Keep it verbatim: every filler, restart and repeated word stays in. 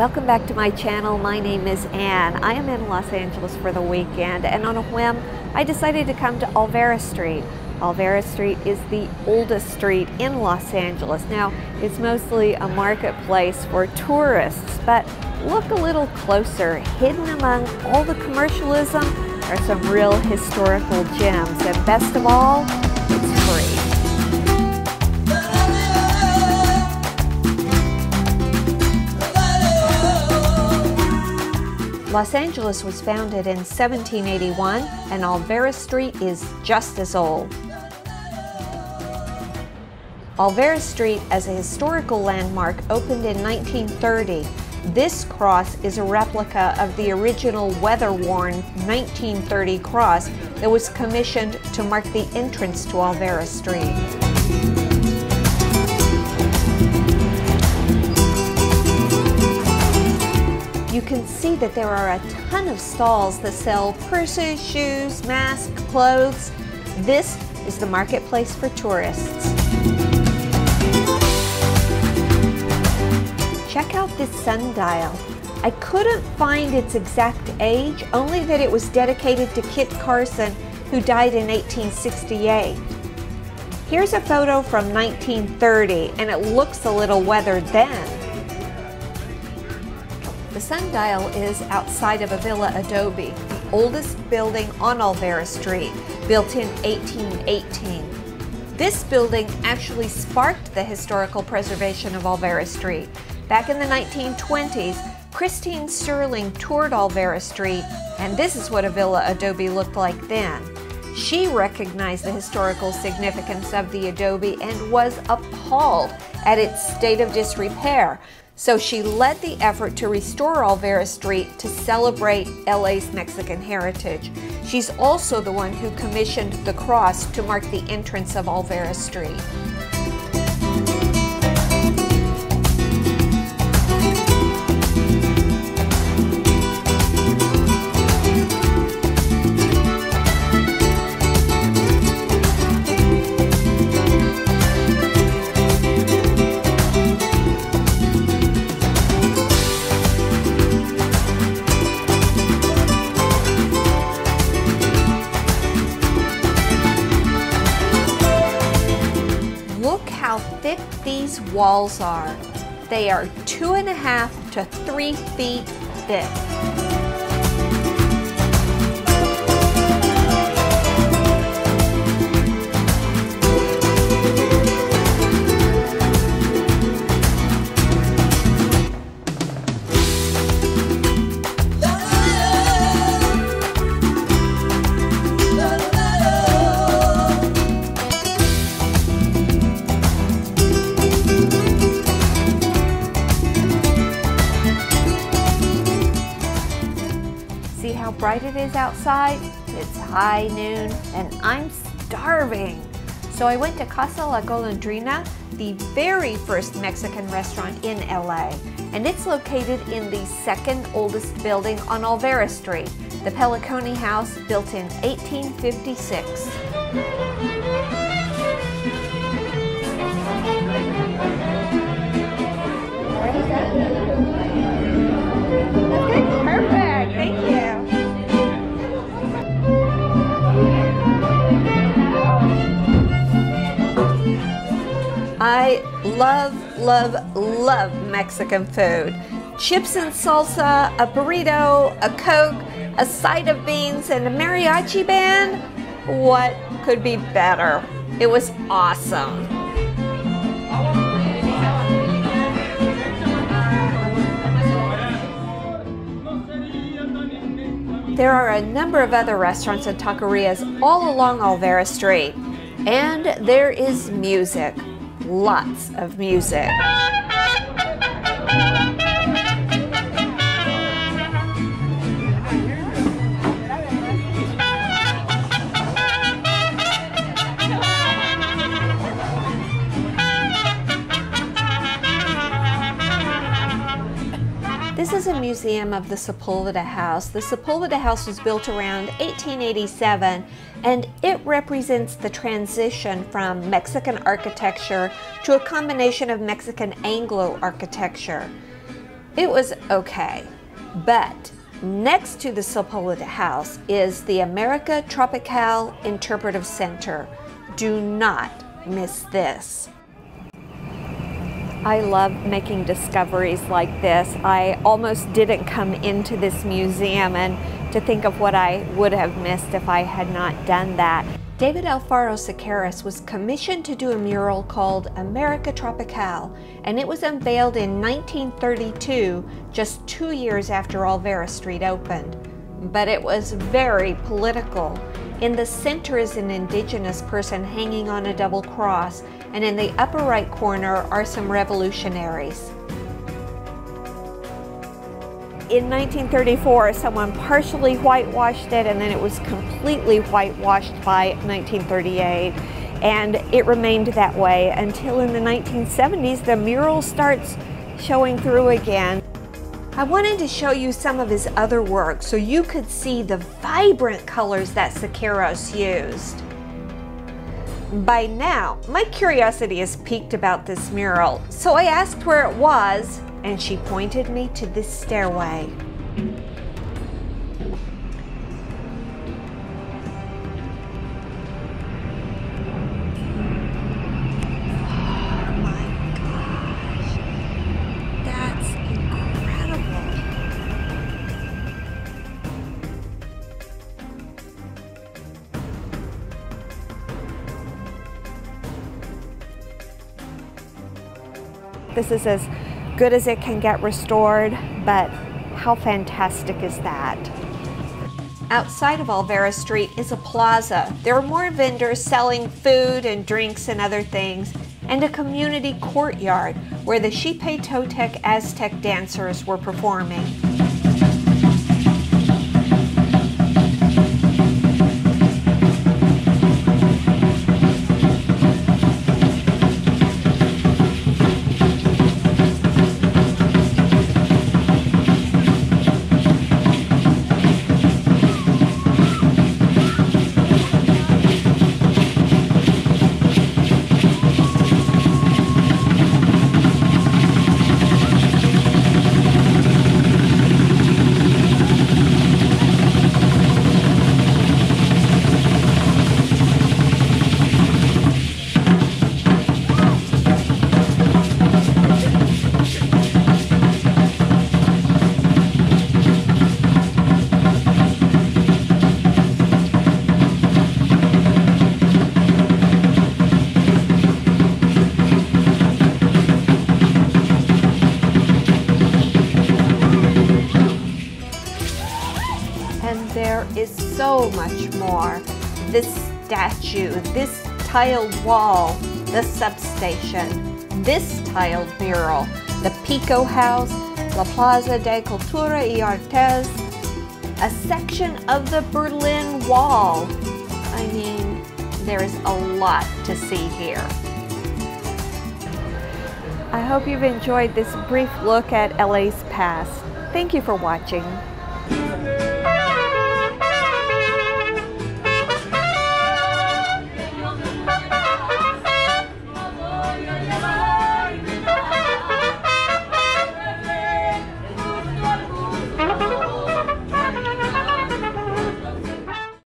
Welcome back to my channel. My name is Ann. I am in Los Angeles for the weekend, and on a whim, I decided to come to Olvera Street. Olvera Street is the oldest street in Los Angeles. Now, it's mostly a marketplace for tourists, but look a little closer. Hidden among all the commercialism are some real historical gems, and best of all, it's free. Los Angeles was founded in seventeen eighty-one, and Olvera Street is just as old. Olvera Street, as a historical landmark, opened in nineteen thirty. This cross is a replica of the original weather-worn nineteen thirty cross that was commissioned to mark the entrance to Olvera Street. You can see that there are a ton of stalls that sell purses, shoes, masks, clothes. This is the marketplace for tourists. Check out this sundial. I couldn't find its exact age, only that it was dedicated to Kit Carson, who died in eighteen sixty-eight. Here's a photo from nineteen thirty, and it looks a little weathered then. The sundial is outside of Avila Adobe, the oldest building on Olvera Street, built in eighteen eighteen. This building actually sparked the historical preservation of Olvera Street. Back in the nineteen twenties, Christine Sterling toured Olvera Street, and this is what Avila Adobe looked like then. She recognized the historical significance of the adobe and was appalled at its state of disrepair. So she led the effort to restore Olvera Street to celebrate L A's Mexican heritage. She's also the one who commissioned the cross to mark the entrance of Olvera Street. How thick these walls are. They are two and a half to three feet thick. See how bright it is outside? It's high noon and I'm starving. So I went to Casa La Golondrina, the very first Mexican restaurant in L A. And it's located in the second oldest building on Olvera Street, the Peliconi House, built in eighteen fifty-six. I love, love, love Mexican food. Chips and salsa, a burrito, a Coke, a side of beans, and a mariachi band. What could be better? It was awesome. There are a number of other restaurants and taquerias all along Olvera Street. And there is music. Lots of music. This is a museum of the Sepulveda House. The Sepulveda House was built around eighteen eighty-seven, and it represents the transition from Mexican architecture to a combination of Mexican Anglo architecture. It was okay, but next to the Sepulveda House is the America Tropical Interpretive Center. Do not miss this. I love making discoveries like this. I almost didn't come into this museum, and to think of what I would have missed if I had not done that. David Alfaro Siqueiros was commissioned to do a mural called America Tropical, and it was unveiled in nineteen thirty-two, just two years after Olvera Street opened. But it was very political. In the center is an indigenous person hanging on a double cross, and in the upper right corner are some revolutionaries. In nineteen thirty-four, someone partially whitewashed it, and then it was completely whitewashed by nineteen thirty-eight, and it remained that way until in the nineteen seventies the mural starts showing through again. I wanted to show you some of his other work so you could see the vibrant colors that Siqueiros used. By now, my curiosity has piqued about this mural, so I asked where it was, and she pointed me to this stairway. Oh my gosh, that's incredible. This is as good as it can get restored, but how fantastic is that? Outside of Olvera Street is a plaza. There are more vendors selling food and drinks and other things, and a community courtyard where the Xipe Totec Aztec dancers were performing. Is so much more. This statue, this tiled wall, the substation, this tiled mural, the Pico House, La Plaza de Cultura y Artes, a section of the Berlin Wall. I mean, there is a lot to see here. I hope you've enjoyed this brief look at L A's past. Thank you for watching.